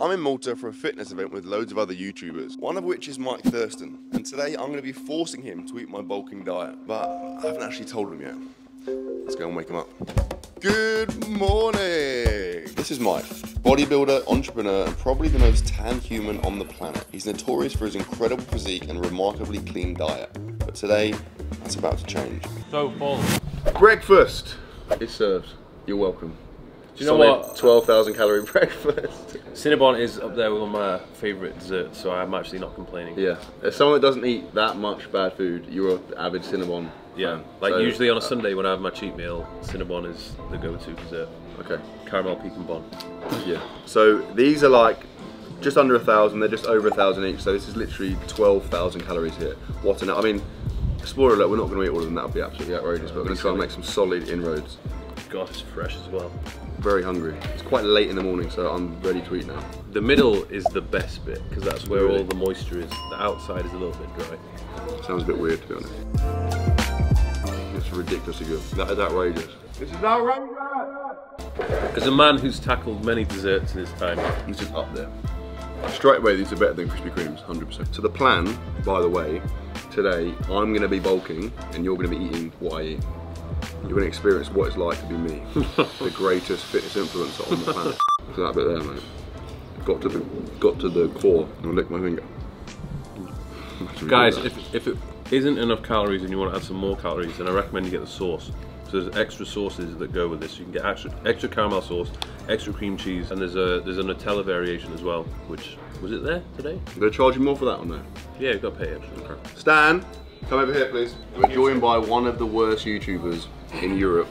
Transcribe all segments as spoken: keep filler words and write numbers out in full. I'm in Malta for a fitness event with loads of other YouTubers, one of which is Mike Thurston, and today I'm going to be forcing him to eat my bulking diet, but I haven't actually told him yet. Let's go and wake him up. Good morning! This is Mike, bodybuilder, entrepreneur, and probably the most tan human on the planet. He's notorious for his incredible physique and remarkably clean diet, but today, that's about to change. So full. Breakfast is served. You're welcome. Do you know what? twelve thousand calorie breakfast. Cinnabon is up there with one of my favourite desserts, so I'm actually not complaining. Yeah. As someone that doesn't eat that much bad food, you're an avid Cinnabon. Yeah. Fan. Like so, usually on a Sunday when I have my cheat meal, Cinnabon is the go-to dessert. Okay. Caramel pecan bon. Yeah. So these are like just under a thousand. They're just over a thousand each. So this is literally twelve thousand calories here. What an I mean, spoiler alert, we're not going to eat all of them. That would be absolutely outrageous. Uh, but we're going to try and make some solid inroads. God, it's fresh as well. Very hungry. It's quite late in the morning, so I'm ready to eat now. The middle is the best bit, because that's where really all the moisture is. The outside is a little bit dry. Sounds a bit weird, to be honest. It's ridiculously good. That is outrageous. This is outrageous! As a man who's tackled many desserts in his time, he's just up there. Straight away, these are better than Krispy Kremes, one hundred percent. So the plan, by the way, today, I'm gonna be bulking, and you're gonna be eating what I eat. You're going to experience what it's like to be me, the greatest fitness influencer on the planet. Look at that bit there, mate. Got to the, got to the core and lick my finger. Guys, if, if it isn't enough calories and you want to add some more calories, then I recommend you get the sauce. So there's extra sauces that go with this. You can get extra, extra caramel sauce, extra cream cheese, and there's a there's a Nutella variation as well, which, was it there today? I'm going to charge you more for that on there. Yeah, you've got to pay extra. Okay. Stan, come over here, please. We're joined by one of the worst YouTubers in Europe.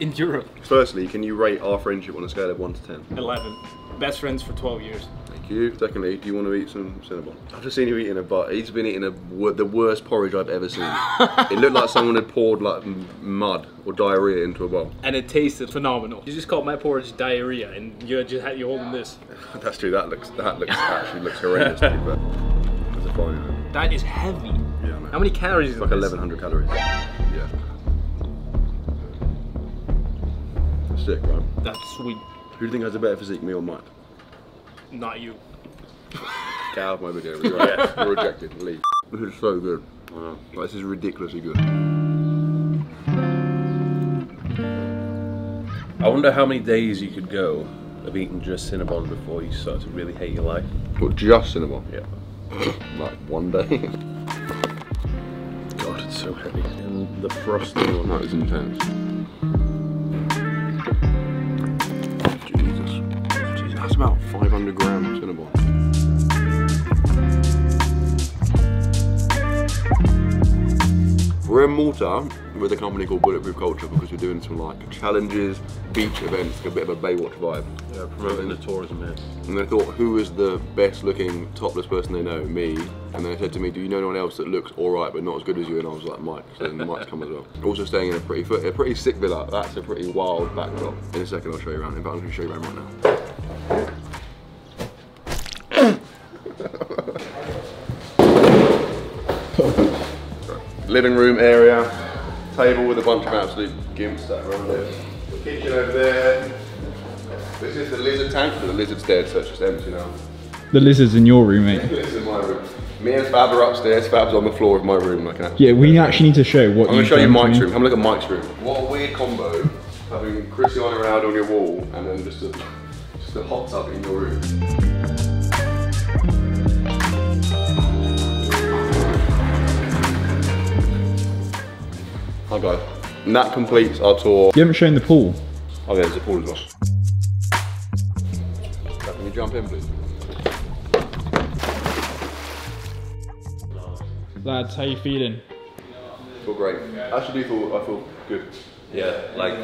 In Europe? Firstly, can you rate our friendship on a scale of one to ten? eleven. Best friends for twelve years. Thank you. Secondly, do you want to eat some Cinnabon? I've just seen you eating a butt. He's been eating a, the worst porridge I've ever seen. It looked like someone had poured like mud or diarrhea into a bowl. And it tasted phenomenal. You just called my porridge diarrhea and you're, just, you're holding this. That's true. That looks, that looks actually looks horrendous. Too, but that's a fine one. That is heavy. Yeah, I know. How many calories is like this? Like eleven hundred calories. Yeah. Sick, right? That's sweet. Who do you think has a better physique, me or Mike? Not you. Get out of my video. You're right. You're rejected. Leave. This is so good. Wow. Like, this is ridiculously good. I wonder how many days you could go of eating just Cinnabon before you start to really hate your life. What, just Cinnabon? Yeah. Like one day. God, it's so heavy. And the frosting on that is intense. About five hundred grams in a bowl. We're in Malta with a company called Bulletproof Culture because we're doing some like challenges, beach events, a bit of a Baywatch vibe. Yeah, promoting the tourism here. And they thought, who is the best looking topless person they know? Me. And then they said to me, do you know anyone else that looks alright but not as good as you? And I was like, Mike. So then Mike's come as well. Also staying in a pretty, a pretty sick villa. That's a pretty wild backdrop. In a second I'll show you around. In fact, I'm going to show you around right now. Living room area, table with a bunch of absolute gimps sat around it. Kitchen over there. This is the lizard tank, but the lizard's dead, so it's just empty now. The lizard's in your room, mate. The lizard's in my room. Me and Fab are upstairs. Fab's on the floor of my room. Like an yeah, we actually need to show what. I'm gonna show you Mike's room. Have a look at Mike's room. What a weird combo, having Cristiano Ronaldo on your wall and then just a just a hot tub in your room. Hi guys, and that completes our tour. You haven't shown the pool. Oh yeah, there's a pool as well. Can you jump in please? Lads, how you feeling? I feel great. Actually, I feel, I feel good. Yeah, like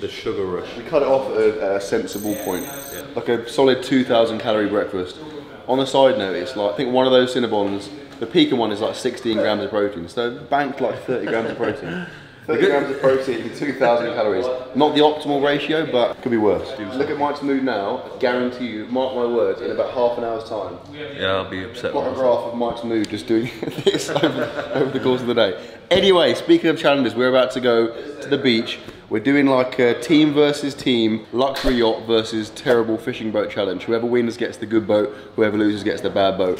the sugar rush. We cut it off at a sensible point. Yeah. Like a solid two thousand calorie breakfast. On the side note, it's like, I think one of those Cinnabons, the pecan one is like sixteen grams of protein, so banked like thirty grams of protein. thirty grams of protein, two thousand calories. Not the optimal ratio, but could be worse. Look at Mike's mood now, I guarantee you, mark my words, in about half an hour's time. Yeah, I'll be upset. Got a graph of Mike's mood just doing this over, over the course of the day. Anyway, speaking of challenges, we're about to go to the beach. We're doing like a team versus team, luxury yacht versus terrible fishing boat challenge. Whoever wins gets the good boat, whoever loses gets the bad boat.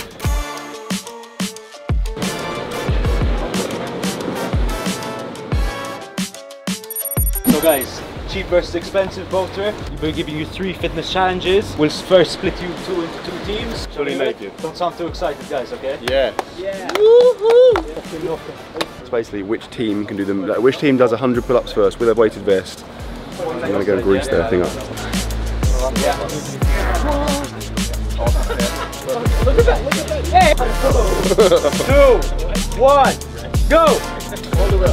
So guys, cheap versus expensive boat trip. We're giving you three fitness challenges. We'll first split you two into two teams. So we make it. Don't sound too excited, guys, okay? Yeah. Yeah. Woohoo! Yeah. It's basically which team can do them, like which team does one hundred pull-ups first with a weighted vest. I'm gonna go grease their thing up. Look at that, look at that. Hey! Two, one, go! All the way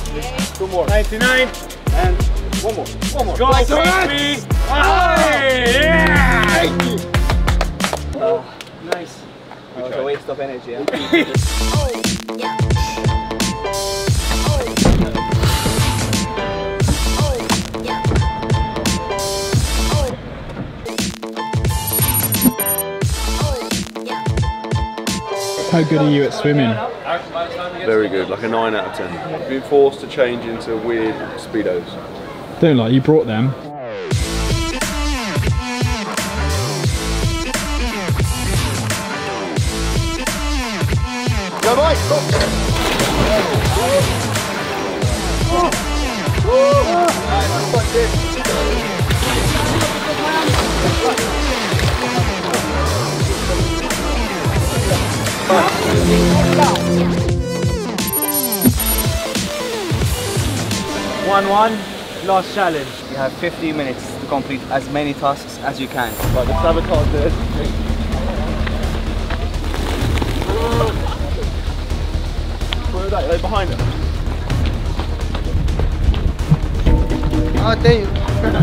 two more, ninety-nine, and one more, one more, go, three, yeah! Oh, nice, that was a waste of energy, yeah? How good are you at swimming? Very good, like a nine out of ten. I've been forced to change into weird speedos. Don't like, you brought them. Go Mike! Oh. one one, last challenge. You have fifteen minutes to complete as many tasks as you can. But the saboteur does. Where are they? Are they behind us? Oh, damn. Yeah,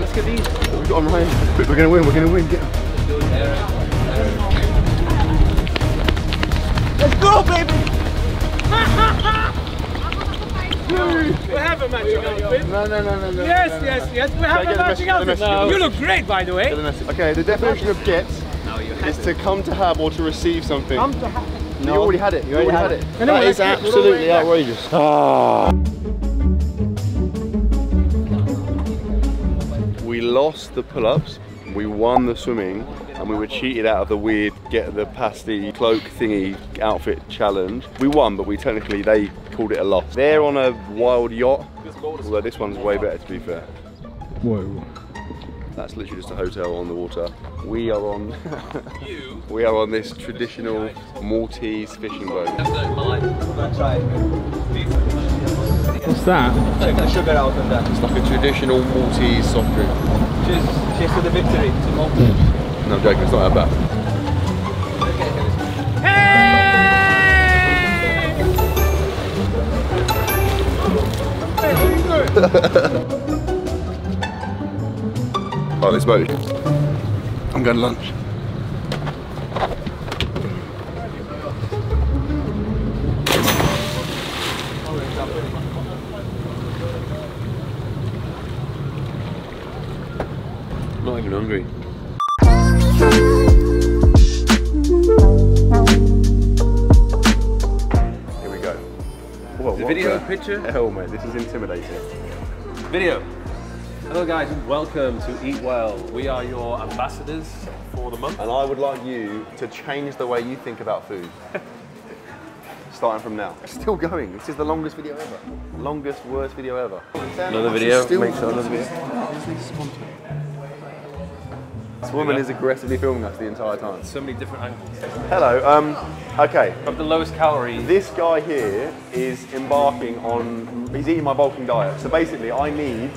let's get these. We've got them right here. We're gonna win, we're gonna win. Get them. Let's go, baby! We'll have a matching outfit. No, no, no, no, no. Yes, no, no, yes, no. Yes. We'll have a matching outfit. No. You look great, by the way. Okay, the definition of get no, you is to come to have or to receive something. Come to have. No. You already had it. You already had it. Had it. That is absolutely outrageous. Oh. We lost the pull-ups. We won the swimming. And we were cheated out of the weird get the pasty cloak thingy outfit challenge. We won, but we technically, they called it a loss. They're on a wild yacht, although this one's way better to be fair. Whoa. That's literally just a hotel on the water. We are on, we are on this traditional Maltese fishing boat. What's that? Take the sugar out of that. It's like a traditional Maltese soft drink. Cheers, cheers to the victory, to Malta. No, I'm joking, it's not that bad. Hey! Oh, this boat. I'm going to lunch. I'm not even hungry. Video, picture. Hell, mate, this is intimidating. Video. Hello, guys, and welcome to Eat Well. We are your ambassadors for the month. And I would like you to change the way you think about food. Starting from now. It's still going. This is the longest video ever. Longest, worst video ever. Another video. Make sure another video. This woman is aggressively filming us the entire time. So many different angles. Hello. Um. Okay. Of the lowest calorie. This guy here is embarking on, he's eating my bulking diet. So basically I need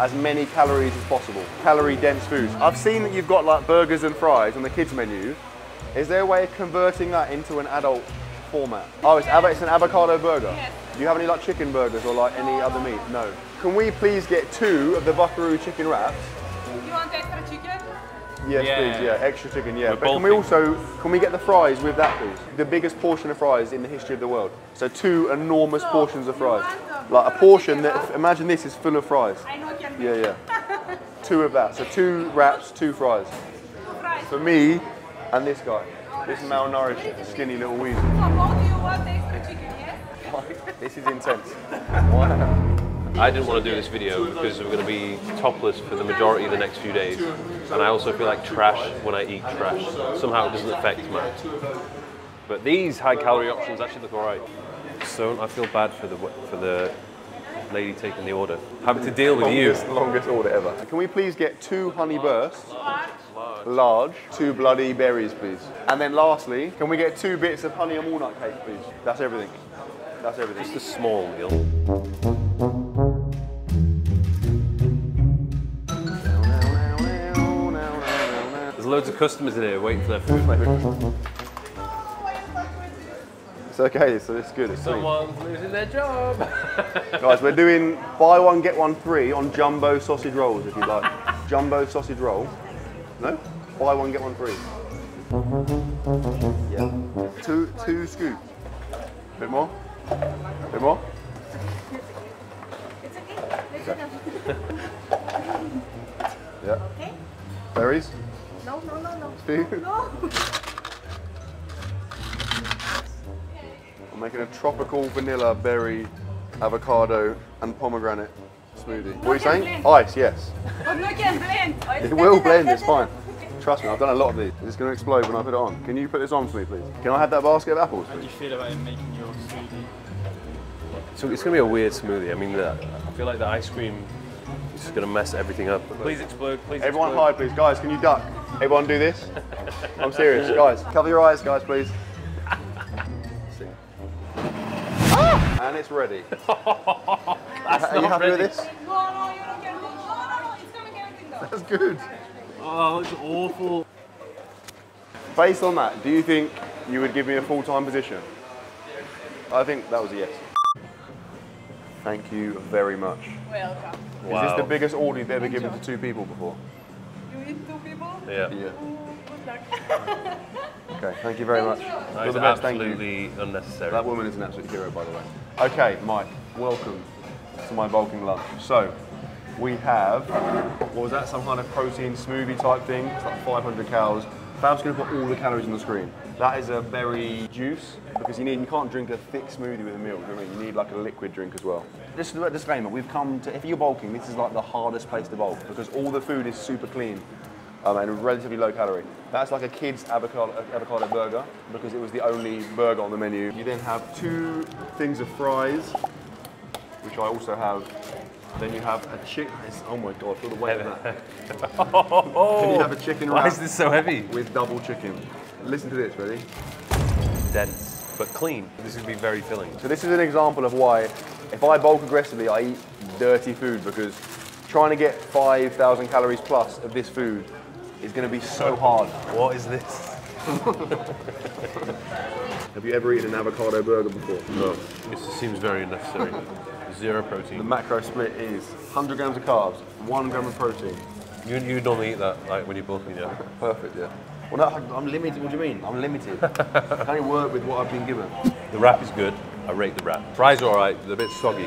as many calories as possible. Calorie dense foods. I've seen that you've got like burgers and fries on the kids menu. Is there a way of converting that into an adult format? Oh, it's, av it's an avocado burger. Yes. Do you have any like chicken burgers or like any other meat? No. can we please get two of the Buckaroo chicken wraps? You want extra chicken? Yes, yeah. please, yeah, extra chicken, yeah. We're but can we also, can we get the fries with that, please? The biggest portion of fries in the history of the world. So two enormous so, portions of fries. Like a portion that, imagine this is full of fries. I know can be. Yeah, yeah. Two of that, so two wraps, two fries. Two fries. For me and this guy. This malnourished, skinny little weasel. So how do you want extra chicken, yes? This is intense. Wow. I didn't want to do this video because we're going to be topless for the majority of the next few days, and I also feel like trash when I eat trash. Somehow it doesn't affect mine. But these high-calorie options actually look alright. So I feel bad for the for the lady taking the order. Having to deal with you. Longest, longest order ever. Can we please get two honey bursts? Large. Large. Large. Two bloody berries, please. And then lastly, can we get two bits of honey and walnut cake, please? That's everything. That's everything. Just a small meal. There's loads of customers in here waiting for their food. It's okay, so it's good. It's Someone's sweet. losing their job. Guys, we're doing buy one, get one free on jumbo sausage rolls, if you like. Jumbo sausage roll. No? Buy one, get one free. Yeah. Two, two scoops. A bit more. A bit more. It's okay. It's okay. Yeah. Okay. Berries. No, no, no, no. No. I'm making a tropical vanilla, berry, avocado, and pomegranate smoothie. What are you saying? Ice, yes. But no can blend. It will blend, it's fine. Trust me, I've done a lot of these. It's going to explode when I put it on. Can you put this on for me, please? Can I have that basket of apples, please? How do you feel about making your smoothie? So it's going to be a weird smoothie. I mean, I feel like the ice cream is just going to mess everything up. Please explode, please Everyone explode. hide, please. Guys, can you duck? Everyone do this? I'm serious, guys. Cover your eyes, guys, please. Ah! And it's ready. That's Are you happy ready. with this? No, no, you don't get it. No, no, no, it's going to get everything done. That's good. Oh, it's awful. Based on that, do you think you would give me a full-time position? I think that was a yes. Thank you very much. Welcome. Wow. Is this the biggest order you've ever given to two people before? Two people? Yeah. yeah. Good luck. Okay, thank you very much. That is absolutely unnecessary. That woman is an absolute hero, by the way. Okay, Mike, welcome to my bulking lunch. So, we have, what was that, some kind of protein smoothie type thing? It's like five hundred calories. Fab's gonna put all the calories on the screen. That is a berry juice, because you need, you can't drink a thick smoothie with a meal, you know, you need like a liquid drink as well. Just a disclaimer, we've come to, if you're bulking, this is like the hardest place to bulk, because all the food is super clean um, and relatively low calorie. That's like a kid's avocado, avocado burger, because it was the only burger on the menu. You then have two things of fries, which I also have. Then you have a chicken, oh my God, feel the weight of that. Then you have a chicken wrap. Why is this so heavy? With double chicken. Listen to this, ready? Dense, but clean. This would be very filling. So this is an example of why, if I bulk aggressively, I eat dirty food, because trying to get five thousand calories plus of this food is gonna be so hard. What is this? Have you ever eaten an avocado burger before? No. This seems very unnecessary. Zero protein. The macro split is one hundred grams of carbs, one gram of protein. You, you normally eat that, like when you're bulking, yeah? Perfect, yeah. Well, no, I'm limited. What do you mean? I'm limited. I can't work with what I've been given. The wrap is good. I rate the wrap. Fries are all right. They're a bit soggy.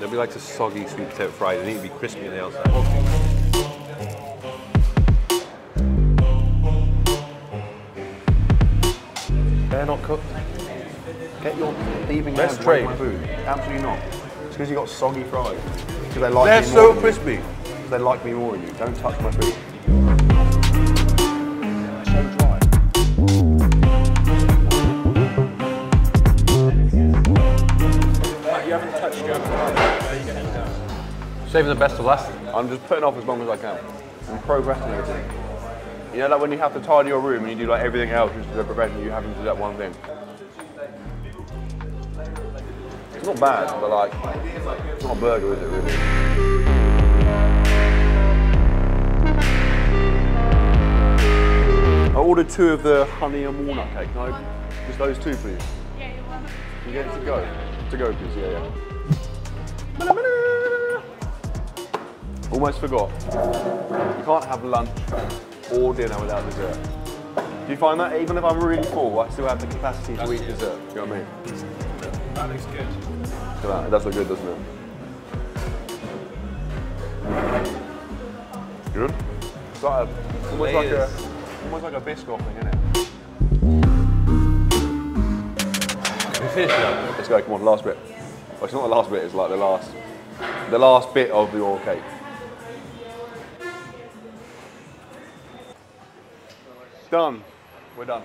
Nobody likes a soggy sweet potato fry. They need to be crispy on the outside. They're not cooked. Get your thieving hands away from my food. Absolutely not. It's because you got soggy fries. Because they like They're me so more crispy. Because they like me more than you. Don't touch my food. You haven't touched it. Saving the best to last. I'm just putting off as long as I can. I'm procrastinating. You know, like when you have to tidy your room and you do like everything else just to prevent you having to do that one thing. It's not bad, but like, it's not a burger, is it really? I ordered two of the honey and walnut cake. Can I, just those two, please? Yeah, you want them. You get it to go? To go, please, yeah, yeah. Almost forgot. You can't have lunch or dinner without dessert. Do you find that even if I'm really full, I still have the capacity to eat dessert? You know what I mean? That looks good. Look at that. It does look good, doesn't it? Good. It's like a, almost it like a, almost like a Biscoff thing, isn't it? Let's go. Come on, last bit. Well, it's not the last bit. It's like the last, the last bit of your cake. Done. We're done.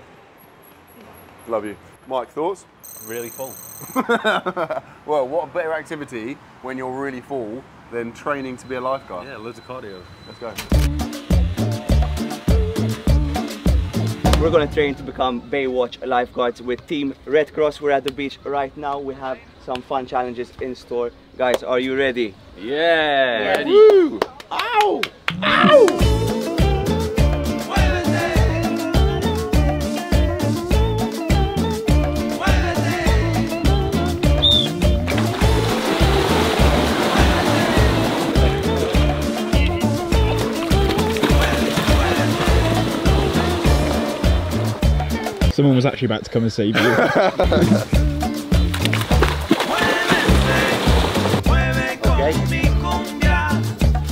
Love you, Mike. Thoughts? Really full. Well, what better activity when you're really full than training to be a lifeguard? Yeah, loads of cardio. Let's go. We're going to train to become Baywatch lifeguards with Team Red Cross. We're at the beach right now. We have some fun challenges in store. Guys, are you ready? Yeah. yeah. Ready. Woo. Ow! Ow! Someone was actually about to come and save you. Okay.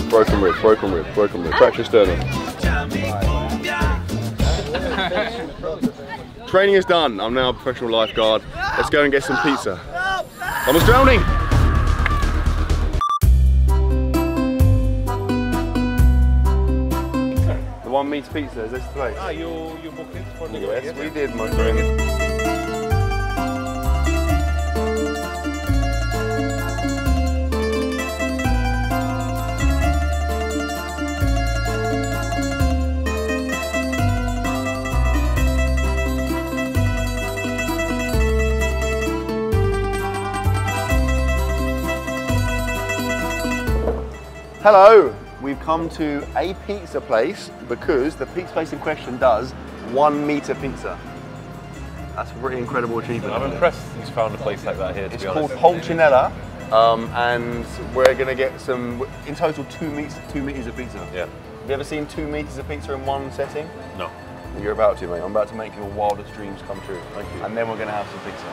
Broken rib, broken rib, broken rib. Fracture sternum. Training is done. I'm now a professional lifeguard. Let's go and get some pizza. I was drowning! One meat pizza, is this the place? Ah, you you booked it for the Yes, we did, my friend. Hello. We've come to a pizza place because the pizza place in question does one meter pizza. That's a pretty incredible achievement. I'm impressed he's found a place like that here, to be honest. It's called Polcinella, um, and we're going to get some, in total, two meters, two meters of pizza. Yeah. Have you ever seen two meters of pizza in one setting? No. You're about to, mate. I'm about to make your wildest dreams come true. Thank you. And then we're going to have some pizza.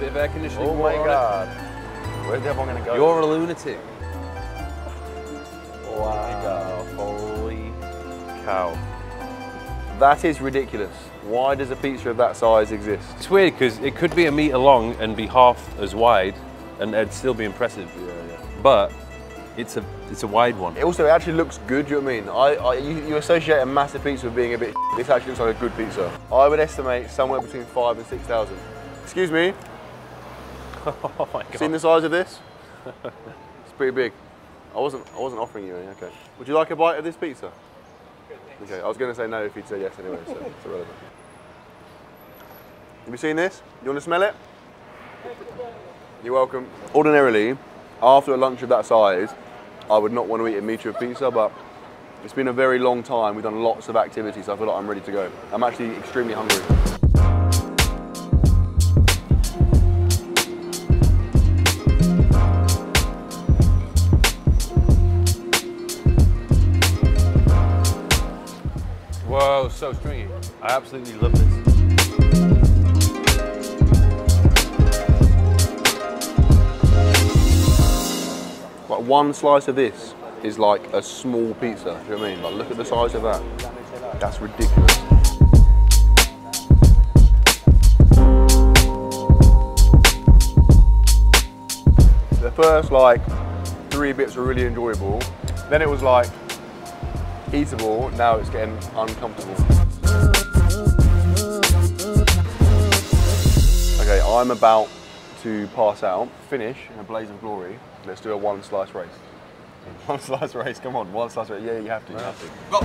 Bit of air conditioning. Oh my God. Where's everyone going to go? You're a lunatic. Wow. Holy cow. That is ridiculous. Why does a pizza of that size exist? It's weird because it could be a metre long and be half as wide and it'd still be impressive. Yeah, yeah. But it's a, it's a wide one. It also, it actually looks good, do you know what I mean? I, I, you, you associate a massive pizza with being a bit This actually looks like a good pizza. I would estimate somewhere between five and six thousand. Excuse me. Oh my God. Seen the size of this? It's pretty big. I wasn't I wasn't offering you any, okay. Would you like a bite of this pizza? Okay, I was gonna say no if you'd say yes anyway, so it's irrelevant. Have you seen this? You wanna smell it? You're welcome. Ordinarily, after a lunch of that size, I would not want to eat a metre of pizza, but it's been a very long time. We've done lots of activities, so I feel like I'm ready to go. I'm actually extremely hungry. Whoa, so stringy. I absolutely love this. Like one slice of this is like a small pizza, do you know what I mean? Like look at the size of that. That's ridiculous. The first like three bits were really enjoyable. Then it was like eatable, now it's getting uncomfortable. Okay, I'm about to pass out, finish in a blaze of glory. Let's do a one slice race. One slice race, come on, one slice race. Yeah, you have to, you have to. Go!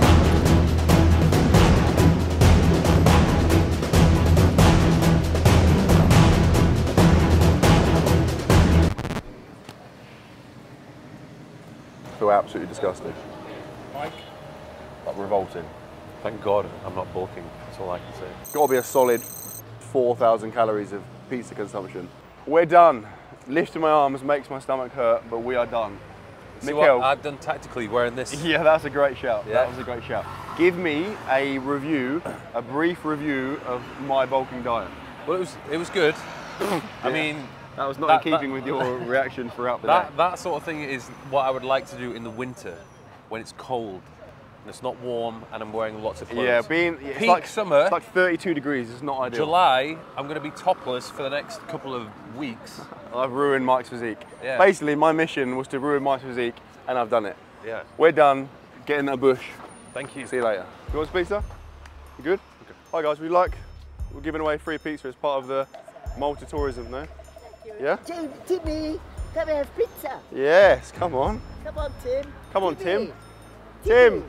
I feel absolutely disgusting. Mike? Like revolting. Thank God I'm not bulking, that's all I can say. Gotta be a solid four thousand calories of pizza consumption. We're done. Lifting my arms makes my stomach hurt, but we are done. See Mikkel, what I've done tactically wearing this. Yeah, that's a great shout. Yeah. That was a great shout. Give me a review, a brief review of my bulking diet. Well, it was it was good. I yeah. mean, that was not that, in keeping that, with your reaction throughout the that, day. That sort of thing is what I would like to do in the winter when it's cold and it's not warm and I'm wearing lots of clothes. Yeah, being it's peak like summer. It's like thirty-two degrees. It's not ideal. July, I'm going to be topless for the next couple of weeks. I've ruined Mike's physique. Yeah. Basically, my mission was to ruin Mike's physique, and I've done it. Yeah. We're done. Get in that bush. Thank you. See you later. You want some pizza? You good? Okay. Hi guys, we like we're giving away free pizza as part of the multi-tourism, no? Yeah? Tim, Timmy, come and have pizza. Yes, come on. Come on, Tim. Come on, Timmy. Tim. Tim. Tim.